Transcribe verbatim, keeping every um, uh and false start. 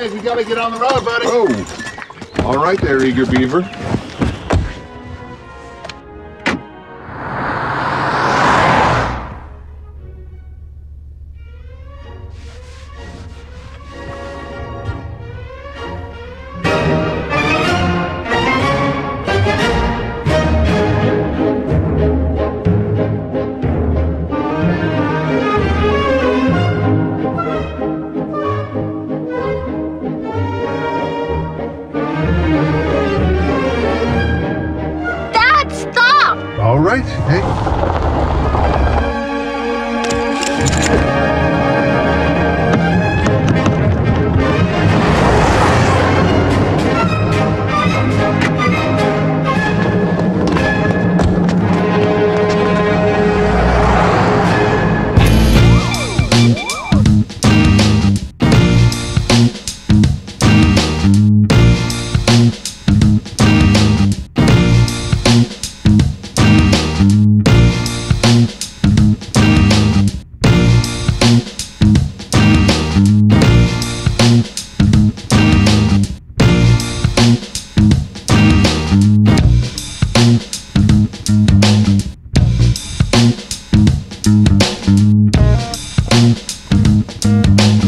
legs. We gotta get on the road, buddy. Oh, all right there, Eager Beaver. Thank you.